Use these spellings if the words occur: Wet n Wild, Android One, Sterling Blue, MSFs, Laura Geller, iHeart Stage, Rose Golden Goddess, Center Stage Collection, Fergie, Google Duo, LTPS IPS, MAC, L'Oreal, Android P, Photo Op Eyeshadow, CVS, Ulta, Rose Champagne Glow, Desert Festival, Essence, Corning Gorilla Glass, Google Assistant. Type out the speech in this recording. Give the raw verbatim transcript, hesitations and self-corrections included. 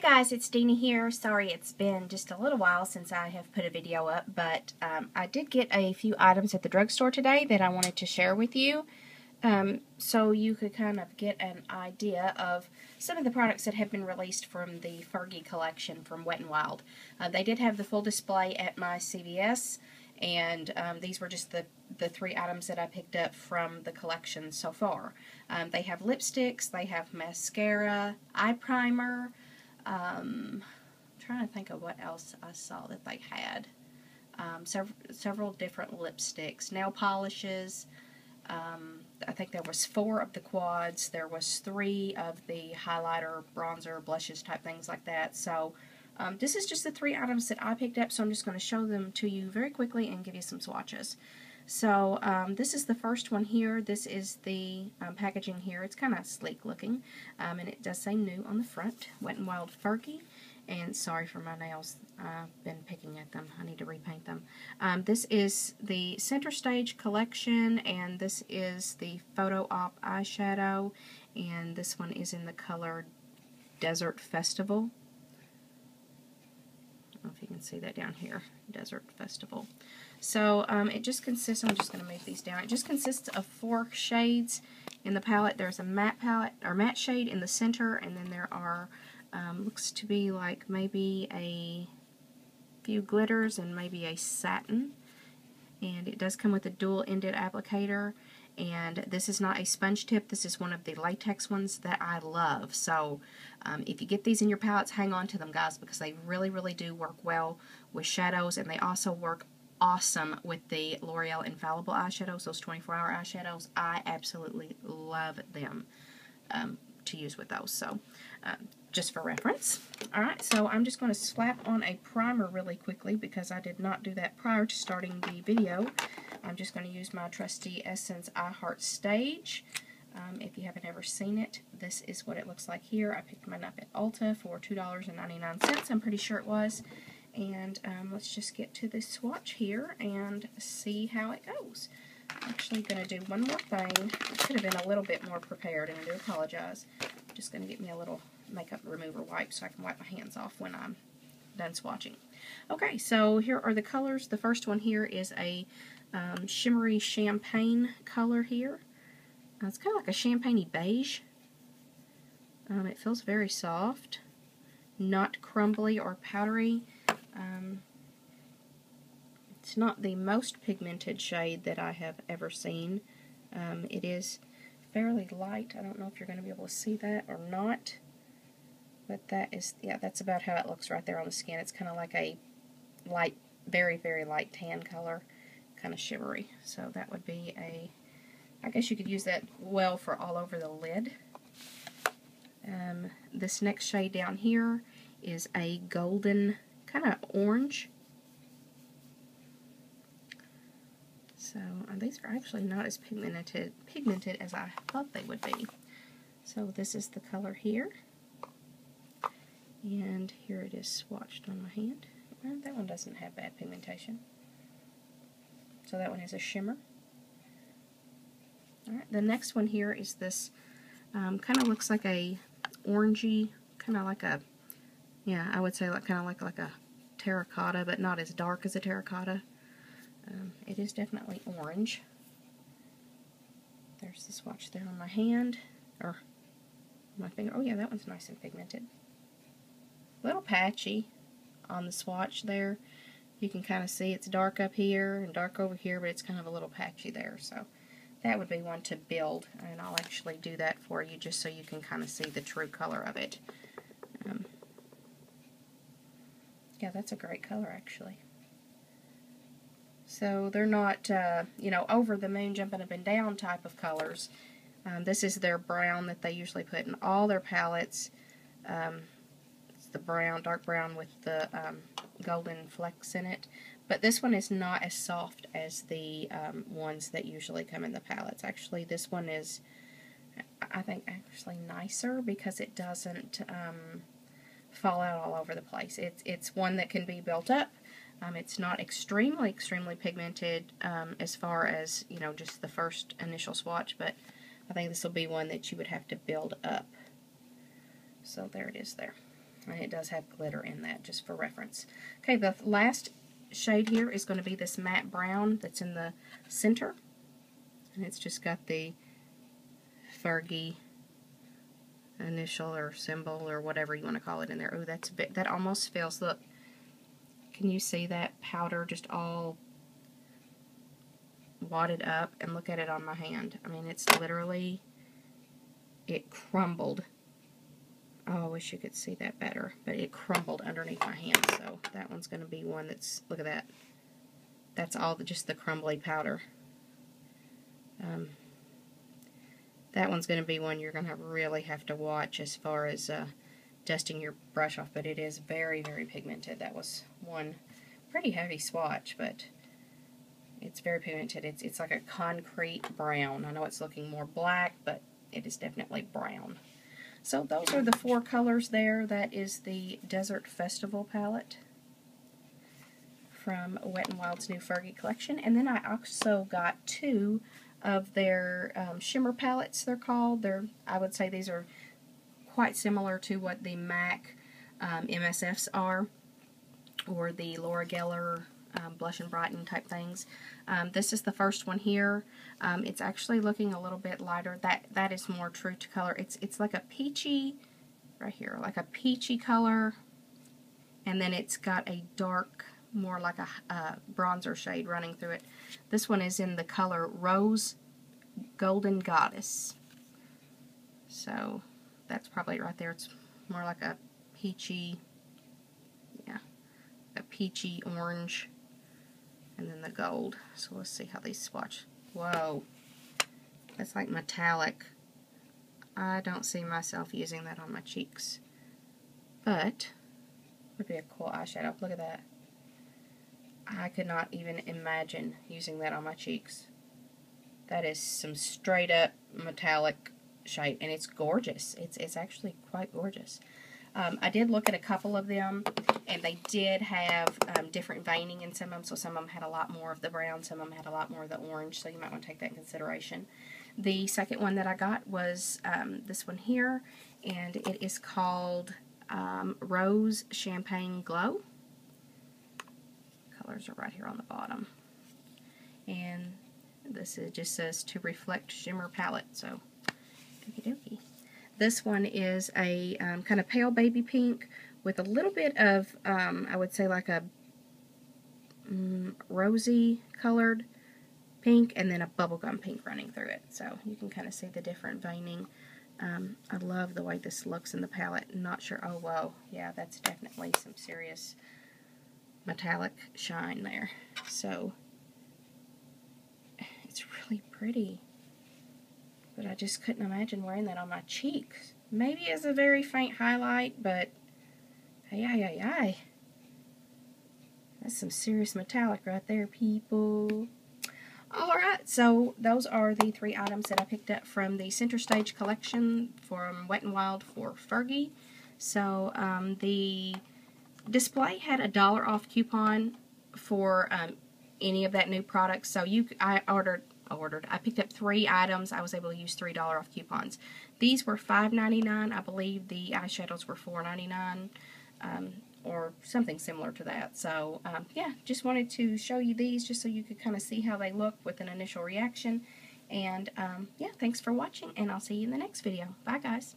Hey guys, it's Deanie here. Sorry it's been just a little while since I have put a video up, but um, I did get a few items at the drugstore today that I wanted to share with you um, so you could kind of get an idea of some of the products that have been released from the Fergie collection from Wet n Wild. Uh, they did have the full display at my C V S, and um, these were just the, the three items that I picked up from the collection so far. Um, they have lipsticks, they have mascara, eye primer. Um, I'm trying to think of what else I saw that they had. Um, sev several different lipsticks, nail polishes. Um, I think there was four of the quads. There was three of the highlighter, bronzer, blushes type things like that. So um, this is just the three items that I picked up. So I'm just going to show them to you very quickly and give you some swatches. So um, this is the first one here. This is the um, packaging here. It's kind of sleek looking, um, and it does say new on the front, Wet n Wild Fergie. And sorry for my nails. I've been picking at them. I need to repaint them. Um, this is the Center Stage Collection, and this is the Photo Op Eyeshadow, and this one is in the color Desert Festival. I don't know if you can see that down here, Desert Festival. So um, it just consists, I'm just going to move these down, it just consists of four shades in the palette. There's a matte palette, or matte shade in the center, and then there are, um, looks to be like maybe a few glitters and maybe a satin. And it does come with a dual-ended applicator, and this is not a sponge tip, this is one of the latex ones that I love. So um, if you get these in your palettes, hang on to them guys, because they really, really do work well with shadows, and they also work awesome with the L'Oreal Infallible eyeshadows, those twenty-four hour eyeshadows. I absolutely love them um, to use with those, so um, just for reference. Alright, so I'm just going to slap on a primer really quickly because I did not do that prior to starting the video. I'm just going to use my trusty Essence iHeart Stage. Um, if you haven't ever seen it, this is what it looks like here. I picked mine up at Ulta for two ninety-nine, I'm pretty sure it was. And um, let's just get to the swatch here and see how it goes. I'm actually going to do one more thing. I should have been a little bit more prepared, and I do apologize. I'm just going to get me a little makeup remover wipe so I can wipe my hands off when I'm done swatching. Okay, so here are the colors. The first one here is a um, shimmery champagne color here. Uh, it's kind of like a champagne-y beige. Um, it feels very soft, not crumbly or powdery. Um, it's not the most pigmented shade that I have ever seen. Um, it is fairly light. I don't know if you're going to be able to see that or not, but that is, yeah, that's about how it looks right there on the skin. It's kind of like a light, very, very light tan color, kind of shimmery. So that would be a, I guess you could use that well for all over the lid. Um, this next shade down here is a golden kind of orange. So uh, these are actually not as pigmented pigmented as I thought they would be. So this is the color here, and here it is swatched on my hand. Well, that one doesn't have bad pigmentation. So that one has a shimmer. Alright, the next one here is this um, kind of looks like a orangey, kind of like a, yeah, I would say like, kind of like, like a terracotta, but not as dark as a terracotta. Um, it is definitely orange. There's the swatch there on my hand, or my finger. Oh yeah, that one's nice and pigmented. A little patchy on the swatch there. You can kind of see it's dark up here and dark over here, but it's kind of a little patchy there. So that would be one to build, and I'll actually do that for you just so you can kind of see the true color of it. Um, Yeah, that's a great color, actually. So they're not, uh, you know, over the moon, jumping up and down type of colors. Um, this is their brown that they usually put in all their palettes. Um, it's the brown, dark brown with the um, golden flecks in it. But this one is not as soft as the um, ones that usually come in the palettes. Actually, this one is, I think, actually nicer because it doesn't... Um, fall out all over the place. It's it's one that can be built up. Um, it's not extremely, extremely pigmented um, as far as, you know, just the first initial swatch, but I think this will be one that you would have to build up. So there it is there. and it does have glitter in that, just for reference. Okay, the last shade here is going to be this matte brown that's in the center, and it's just got the Fergie initial or symbol or whatever you want to call it in there. Oh, that's a bit, that almost feels, look, can you see that powder just all wadded up? And look at it on my hand. I mean, it's literally, it crumbled. Oh, I wish you could see that better, but it crumbled underneath my hand. So that one's going to be one that's, look at that, that's all the, just the crumbly powder. Um, that one's going to be one you're going to really have to watch as far as uh, dusting your brush off, but it is very, very pigmented. That was one pretty heavy swatch, but it's very pigmented. It's, it's like a concrete brown. I know it's looking more black, but it is definitely brown. So those are the four colors there. That is the Desert Festival palette from Wet n Wild's new Fergie collection. And then I also got two of their um, shimmer palettes, they're called. They're, I would say these are quite similar to what the MAC um, M S Fs are, or the Laura Geller Um, blush and brighten type things. Um, this is the first one here. Um, it's actually looking a little bit lighter. That that is more true to color. It's it's like a peachy, right here, like a peachy color, and then it's got a dark, more like a uh, bronzer shade running through it. This one is in the color Rose Golden Goddess. So that's probably right there. It's more like a peachy, yeah, a peachy orange. And then the gold. So let's see how these swatch. Whoa. That's like metallic. I don't see myself using that on my cheeks. But would be a cool eyeshadow. Look at that. I could not even imagine using that on my cheeks. That is some straight up metallic shade, and it's gorgeous. It's it's actually quite gorgeous. Um, I did look at a couple of them, and they did have um, different veining in some of them, so some of them had a lot more of the brown, some of them had a lot more of the orange, so you might want to take that in consideration. The second one that I got was um, this one here, and it is called um, Rose Champagne Glow. Colors are right here on the bottom. And this is, just says to reflect shimmer palette, so okie dokie. This one is a um, kind of pale baby pink with a little bit of, um, I would say, like a um, rosy colored pink, and then a bubblegum pink running through it. So you can kind of see the different veining. Um, I love the way this looks in the palette. Not sure. Oh, whoa. Yeah, that's definitely some serious metallic shine there. So it's really pretty. But I just couldn't imagine wearing that on my cheeks. Maybe as a very faint highlight, but hey, ay, ay, ay. That's some serious metallic right there, people. Alright, so those are the three items that I picked up from the Center Stage Collection from Wet n Wild for Fergie. So um, the display had a dollar off coupon for um, any of that new product. So you, I ordered... ordered. I picked up three items. I was able to use three dollar off coupons. These were five ninety-nine. I believe the eyeshadows were four ninety-nine um, or something similar to that. So, um, yeah, just wanted to show you these just so you could kind of see how they look with an initial reaction. And, um, yeah, thanks for watching, and I'll see you in the next video. Bye, guys.